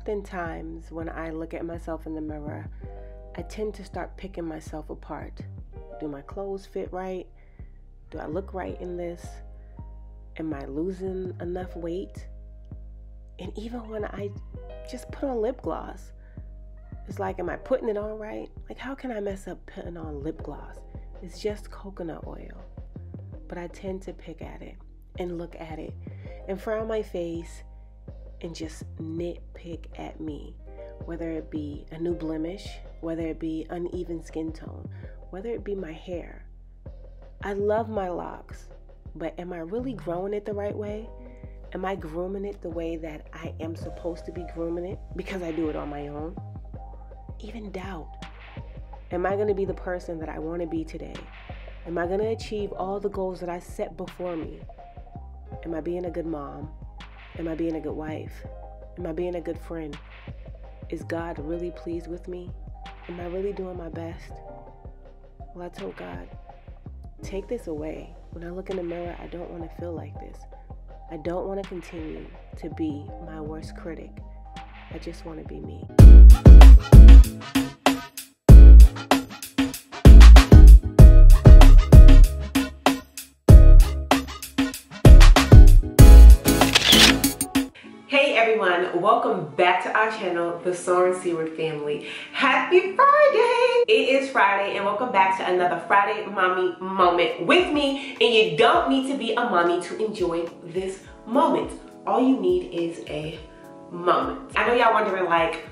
Oftentimes, when I look at myself in the mirror, I tend to start picking myself apart. Do my clothes fit right? Do I look right in this? Am I losing enough weight? And even when I just put on lip gloss, it's like, am I putting it on right? Like, how can I mess up putting on lip gloss? It's just coconut oil. But I tend to pick at it and look at it and frown my face and just nitpick at me, whether it be a new blemish, whether it be uneven skin tone, whether it be my hair. I love my locks, but am I really growing it the right way? Am I grooming it the way that I am supposed to be grooming it because I do it on my own? Even doubt. Am I going to be the person that I want to be today? Am I going to achieve all the goals that I set before me? Am I being a good mom? Am I being a good wife? Am I being a good friend? Is God really pleased with me? Am I really doing my best? Well, I told God, take this away. When I look in the mirror, I don't want to feel like this. I don't want to continue to be my worst critic. I just want to be me. Hey everyone, welcome back to our channel, the Soaring Seaward Family. Happy Friday! It is Friday and welcome back to another Friday Mommy Moment with me. And you don't need to be a mommy to enjoy this moment. All you need is a moment. I know y'all wondering, like,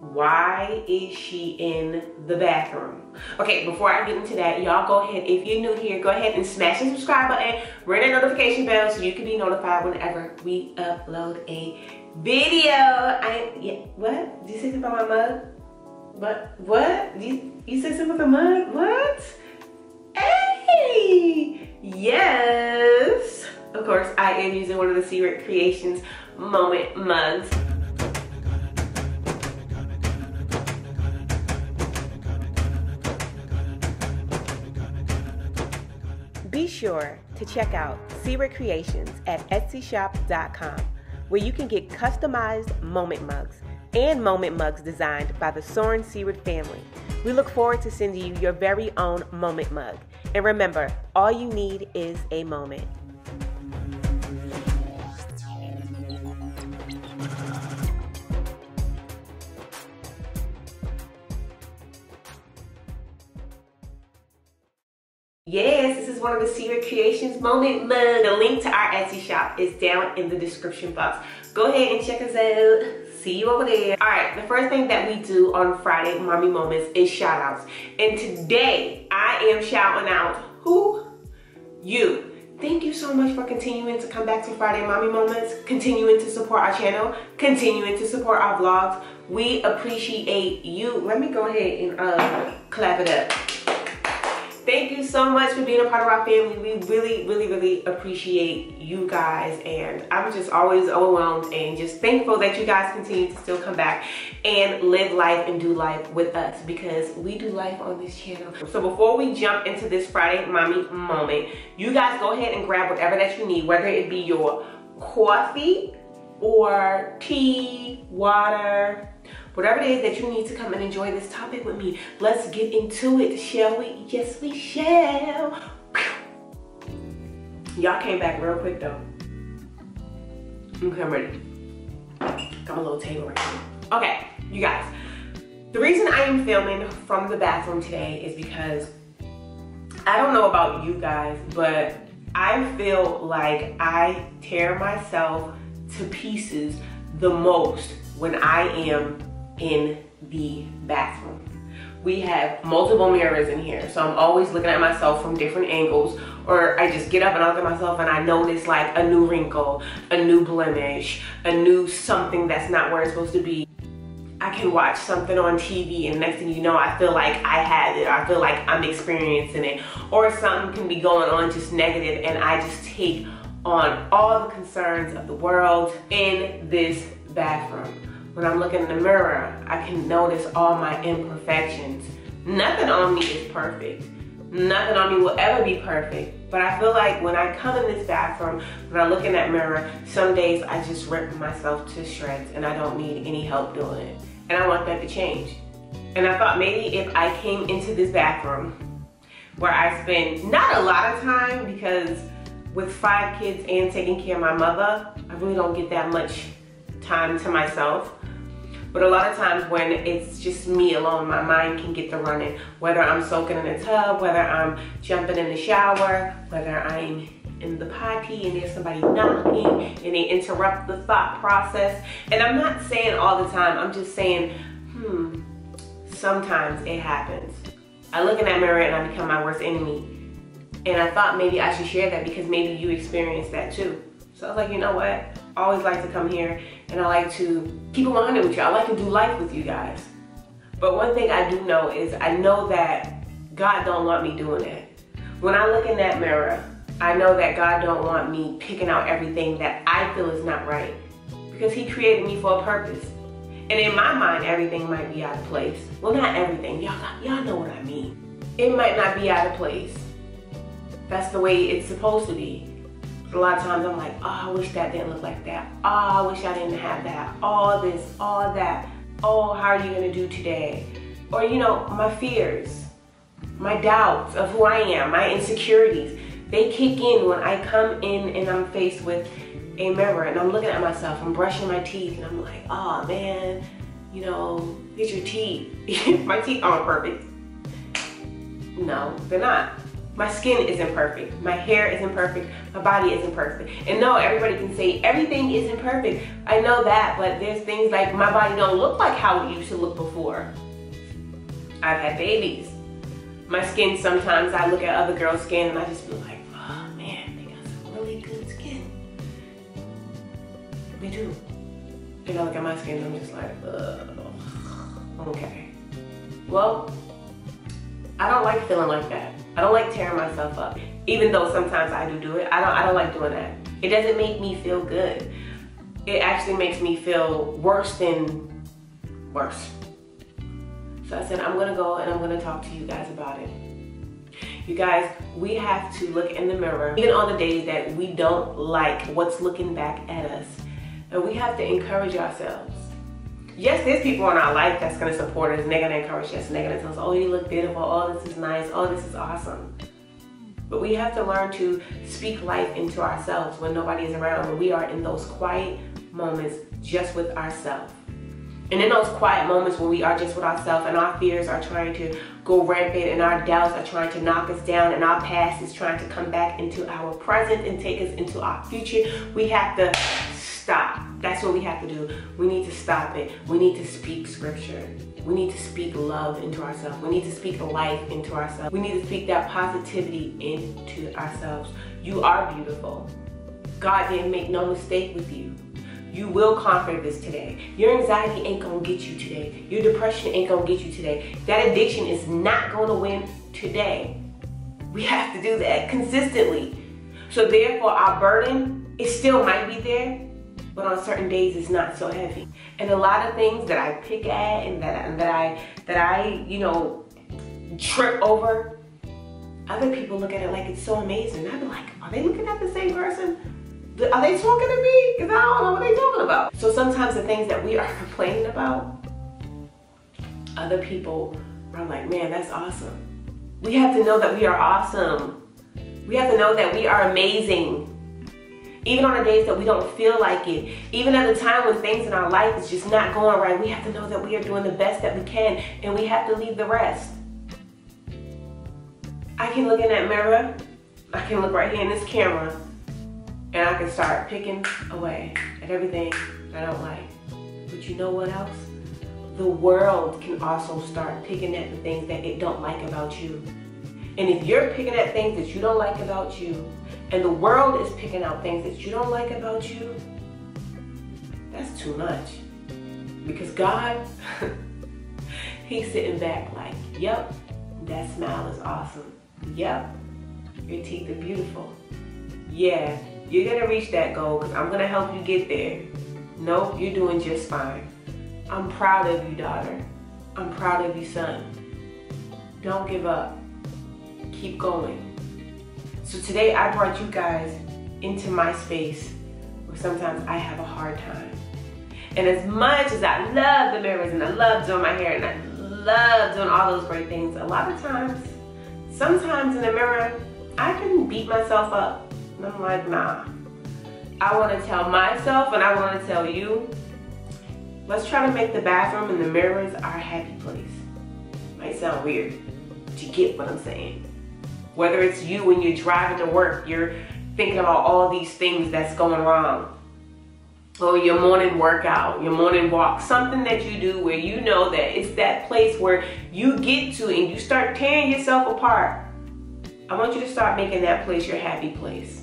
why is she in the bathroom? Okay, before I get into that, y'all go ahead, if you're new here, go ahead and smash the subscribe button, ring the notification bell so you can be notified whenever we upload a video. What? Did you say something about my mug? What? You said something about the mug? What? Hey! Yes! Of course, I am using one of the Seaward Creations moment mugs. Be sure to check out Seaward Creations at etsyshop.com, where you can get customized moment mugs and moment mugs designed by the Soaring Seaward family. We look forward to sending you your very own moment mug. And remember, all you need is a moment. Yes, this is one of the Seaward Creations moment mug. The link to our Etsy shop is down in the description box. Go ahead and check us out. See you over there. All right, the first thing that we do on Friday Mommy Moments is shout outs. And today I am shouting out who? You. Thank you so much for continuing to come back to Friday Mommy Moments, continuing to support our channel, continuing to support our vlogs. We appreciate you. Let me go ahead and clap it up. Thank you so much for being a part of our family. We really, really, really appreciate you guys. And I'm just always overwhelmed and just thankful that you guys continue to still come back and live life and do life with us, because we do life on this channel. So before we jump into this Friday Mommy Moment, you guys go ahead and grab whatever that you need, whether it be your coffee or tea, water, whatever it is that you need to come and enjoy this topic with me. Let's get into it, shall we? Yes, we shall. Y'all came back real quick though. Okay, I'm ready. Got my little table right here. Okay, you guys. The reason I am filming from the bathroom today is because I don't know about you guys, but I feel like I tear myself to pieces the most when I am in the bathroom. We have multiple mirrors in here, so I'm always looking at myself from different angles, or I just get up and I look at myself and I notice like a new wrinkle, a new blemish, a new something that's not where it's supposed to be. I can watch something on TV and next thing you know, I feel like I had it, or I feel like I'm experiencing it, or something can be going on just negative and I just take on all the concerns of the world in this bathroom. When I'm looking in the mirror, I can notice all my imperfections. Nothing on me is perfect. Nothing on me will ever be perfect. But I feel like when I come in this bathroom, when I look in that mirror, some days I just rip myself to shreds and I don't need any help doing it. And I want that to change. And I thought maybe if I came into this bathroom where I spend not a lot of time, because with 5 kids and taking care of my mother, I really don't get that much time to myself. But a lot of times when it's just me alone, my mind can get to running. Whether I'm soaking in a tub, whether I'm jumping in the shower, whether I'm in the potty and there's somebody knocking and they interrupt the thought process. And I'm not saying all the time, I'm just saying, sometimes it happens. I look in that mirror and I become my worst enemy. And I thought maybe I should share that because maybe you experienced that too. So I was like, you know what? I always like to come here and I like to keep it 100 with you. I like to do life with you guys. But one thing I do know is I know that God don't want me doing that. When I look in that mirror, I know that God don't want me picking out everything that I feel is not right. Because He created me for a purpose. And in my mind, everything might be out of place. Well, not everything. Y'all know what I mean. It might not be out of place. That's the way it's supposed to be. A lot of times I'm like, oh, I wish that didn't look like that. Oh, I wish I didn't have that. All this, all that. Oh, how are you gonna do today? Or, you know, my fears, my doubts of who I am, my insecurities, they kick in when I come in and I'm faced with a mirror and I'm looking at myself, I'm brushing my teeth and I'm like, oh man, you know, get your teeth. My teeth aren't perfect. No, they're not. My skin isn't perfect, my hair isn't perfect, my body isn't perfect. And no, everybody can say everything isn't perfect. I know that, but there's things like my body don't look like how it used to look before. I've had babies. My skin, sometimes I look at other girls' skin and I just feel like, oh man, they got some really good skin. They do. And I look at my skin and I'm just like, ugh, okay. Well, I don't like feeling like that. I don't like tearing myself up. Even though sometimes I do it, I don't like doing that. It doesn't make me feel good. It actually makes me feel worse than worse. So I said, I'm gonna go and I'm gonna talk to you guys about it. You guys, we have to look in the mirror, even on the days that we don't like what's looking back at us. And we have to encourage ourselves. Yes, there's people in our life that's going to support us, and they're going to encourage us, and they're going to tell us, oh, you look beautiful, oh, this is nice, oh, this is awesome. But we have to learn to speak life into ourselves when nobody is around, when we are in those quiet moments just with ourselves. And in those quiet moments when we are just with ourselves and our fears are trying to go rampant and our doubts are trying to knock us down and our past is trying to come back into our present and take us into our future, we have to stop. That's what we have to do. We need to stop it. We need to speak scripture. We need to speak love into ourselves. We need to speak life into ourselves. We need to speak that positivity into ourselves. You are beautiful. God didn't make no mistake with you. You will conquer this today. Your anxiety ain't gonna get you today. Your depression ain't gonna get you today. That addiction is not gonna win today. We have to do that consistently. So therefore, our burden, it still might be there, but on certain days it's not so heavy. And a lot of things that I pick at and that I you know, trip over, other people look at it like it's so amazing. I'd be like, are they looking at the same person? Are they talking to me? Because I don't know what they're talking about. So sometimes the things that we are complaining about, other people are like, man, that's awesome. We have to know that we are awesome. We have to know that we are amazing. Even on the days that we don't feel like it, even at the time when things in our life is just not going right, we have to know that we are doing the best that we can and we have to leave the rest. I can look in that mirror, I can look right here in this camera, and I can start picking away at everything I don't like. But you know what else? The world can also start picking at the things that it don't like about you. And if you're picking at things that you don't like about you, and the world is picking out things that you don't like about you, that's too much. Because God, He's sitting back like, yep, that smile is awesome. Yep, your teeth are beautiful. Yeah, you're gonna reach that goal because I'm gonna help you get there. Nope, you're doing just fine. I'm proud of you, daughter. I'm proud of you, son. Don't give up. Keep going. So today I brought you guys into my space where sometimes I have a hard time. And as much as I love the mirrors and I love doing my hair and I love doing all those great things, a lot of times, sometimes in the mirror, I can beat myself up. And I'm like, nah. I want to tell myself and I want to tell you, let's try to make the bathroom and the mirrors our happy place. Might sound weird, but you get what I'm saying. Whether it's you when you're driving to work, you're thinking about all these things that's going wrong. Or your morning workout, your morning walk, something that you do where you know that it's that place where you get to and you start tearing yourself apart. I want you to start making that place your happy place.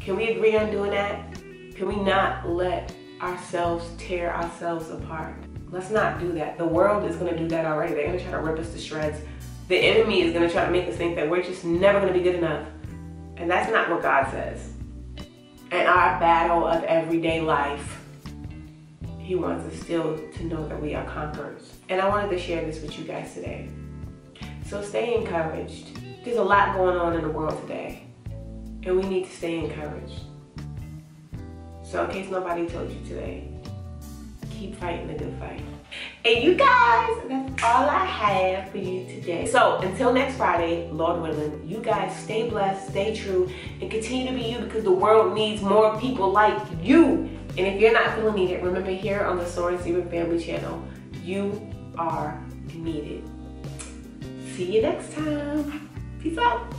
Can we agree on doing that? Can we not let ourselves tear ourselves apart? Let's not do that. The world is gonna do that already. They're gonna try to rip us to shreds. The enemy is gonna try to make us think that we're just never gonna be good enough. And that's not what God says. In our battle of everyday life, He wants us still to know that we are conquerors. And I wanted to share this with you guys today. So stay encouraged. There's a lot going on in the world today, and we need to stay encouraged. So in case nobody told you today, keep fighting the good fight. And you guys, that's all I have for you today. So until next Friday, Lord willing, you guys stay blessed, stay true, and continue to be you, because the world needs more people like you. And if you're not feeling needed, remember, here on the Soaring Seaward Family channel, you are needed. See you next time. Peace out.